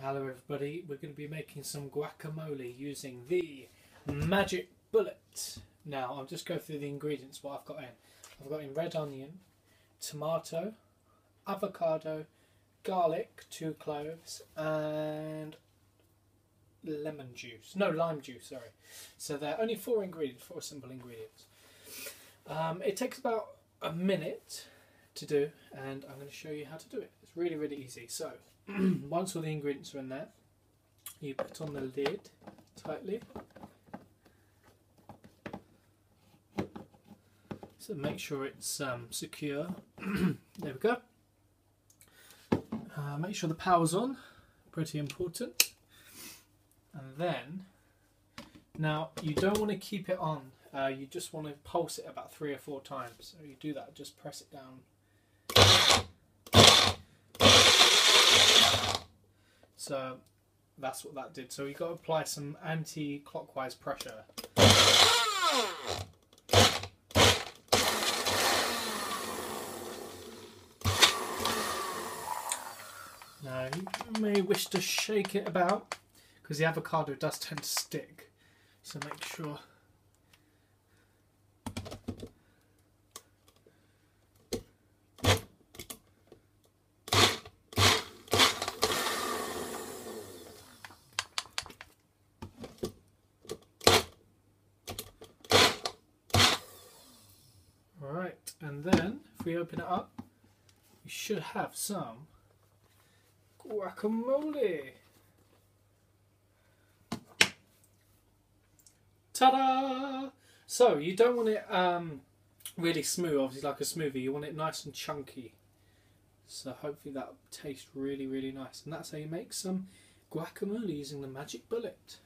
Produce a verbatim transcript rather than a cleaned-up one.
Hello everybody, we're going to be making some guacamole using the Magic Bullet. Now I'll just go through the ingredients, what I've got in. I've got in red onion, tomato, avocado, garlic, two cloves and lemon juice, no lime juice, sorry. So there are only four ingredients, four simple ingredients. Um, it takes about a minute to do and I'm going to show you how to do it. It's really really easy. So once all the ingredients are in there, you put on the lid tightly, so make sure it's um, secure. There we go. Uh, make sure the power's on, pretty important. And then, now you don't want to keep it on, uh, you just want to pulse it about three or four times. So you do that, just press it down. So that's what that did. So you've got to apply some anti-clockwise pressure. Now you may wish to shake it about because the avocado does tend to stick. So make sure. Alright, and then if we open it up, we should have some guacamole. Ta-da! So you don't want it um, really smooth, obviously, like a smoothie. You want it nice and chunky. So hopefully that tastes really, really nice. And that's how you make some guacamole using the Magic Bullet.